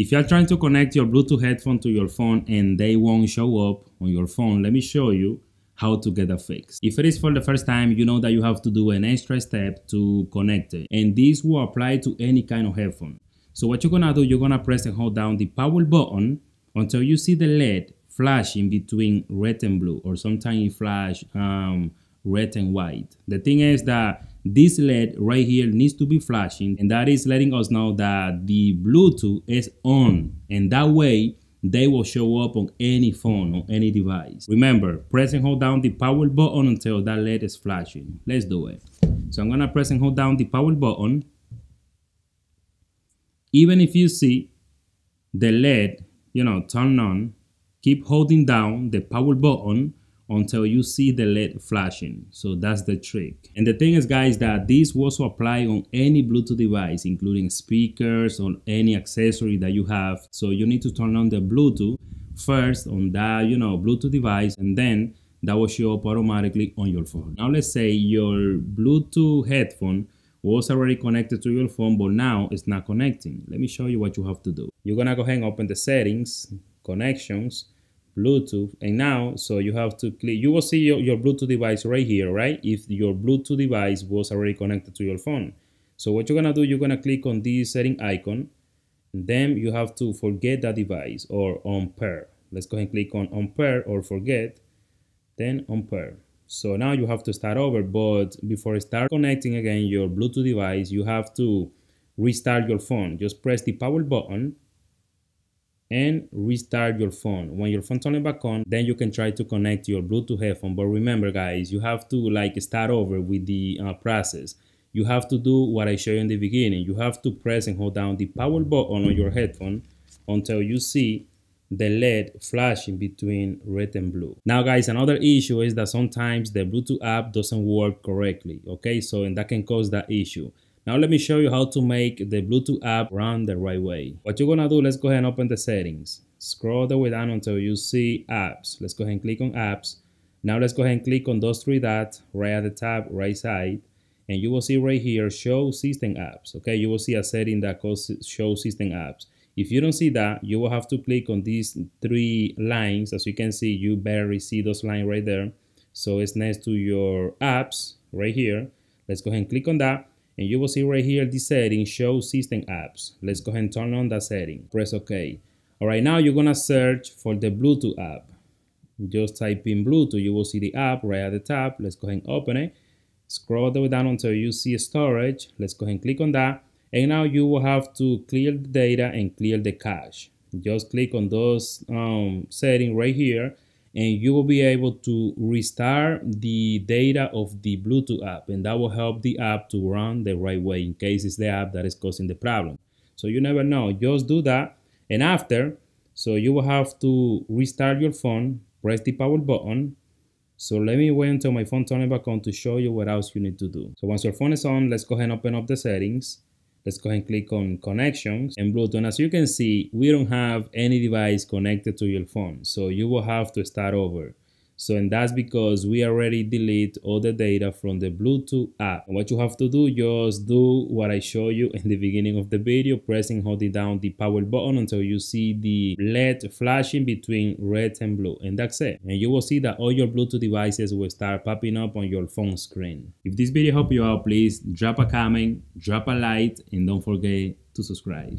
If you are trying to connect your Bluetooth headphone to your phone and they won't show up on your phone, let me show you how to get a fix. If it is for the first time, you know that you have to do an extra step to connect it, and this will apply to any kind of headphone. So what you're gonna do, you're gonna press and hold down the power button until you see the LED flashing between red and blue, or sometimes it flash red and white. The thing is that this LED right here needs to be flashing, and that is letting us know that the Bluetooth is on, and that way they will show up on any phone or any device. Remember, press and hold down the power button until that LED is flashing. Let's do it. So I'm gonna press and hold down the power button. Even if you see the LED, you know, turn on, keep holding down the power button until you see the LED flashing. So that's the trick. And the thing is, guys, that this will also apply on any Bluetooth device, including speakers or any accessory that you have. So you need to turn on the Bluetooth first on that, you know, Bluetooth device, and then that will show up automatically on your phone. Now let's say your Bluetooth headphone was already connected to your phone, but now it's not connecting. Let me show you what you have to do. You're gonna go ahead and open the settings, connections, Bluetooth, and now, so you have to click, you will see your Bluetooth device right here, right? If your Bluetooth device was already connected to your phone. So what you're gonna do, you're gonna click on this setting icon, and then you have to forget that device or unpair. Let's go ahead and click on unpair or forget, then unpair. So now you have to start over, but before you start connecting again your Bluetooth device, you have to restart your phone. Just press the power button and restart your phone. When your phone turns back on, then you can try to connect your Bluetooth headphone. But remember, guys, you have to like start over with the process. You have to do what I showed you in the beginning. You have to press and hold down the power button on your headphone until you see the LED flashing between red and blue. Now, guys, another issue is that sometimes the Bluetooth app doesn't work correctly, okay? So, and that can cause that issue. Now let me show you how to make the Bluetooth app run the right way. What you're gonna do, let's go ahead and open the settings. Scroll the way down until you see apps. Let's go ahead and click on apps. Now let's go ahead and click on those three dots right at the top right side, and you will see right here, show system apps, okay? You will see a setting that calls show system apps. If you don't see that, you will have to click on these three lines. As you can see, you barely see those lines right there. So it's next to your apps right here. Let's go ahead and click on that. And you will see right here the setting, show system apps. Let's go ahead and turn on that setting. Press OK. All right, now you're gonna search for the Bluetooth app. Just type in Bluetooth. You will see the app right at the top. Let's go ahead and open it. Scroll the way down until you see storage. Let's go ahead and click on that. And now you will have to clear the data and clear the cache. Just click on those settings right here, and you will be able to restart the data of the Bluetooth app, and that will help the app to run the right way in case it's the app that is causing the problem. So you never know, just do that. And after, so you will have to restart your phone, press the power button. So let me wait until my phone turns back on to show you what else you need to do. So once your phone is on, let's go ahead and open up the settings. Let's go ahead and click on connections and Bluetooth. And as you can see, we don't have any device connected to your phone. So you will have to start over. So, and that's because we already delete all the data from the Bluetooth app. And what you have to do, just do what I show you in the beginning of the video, pressing, holding down the power button until you see the LED flashing between red and blue, and that's it. And you will see that all your Bluetooth devices will start popping up on your phone screen. If this video helped you out, please drop a comment, drop a like, and don't forget to subscribe.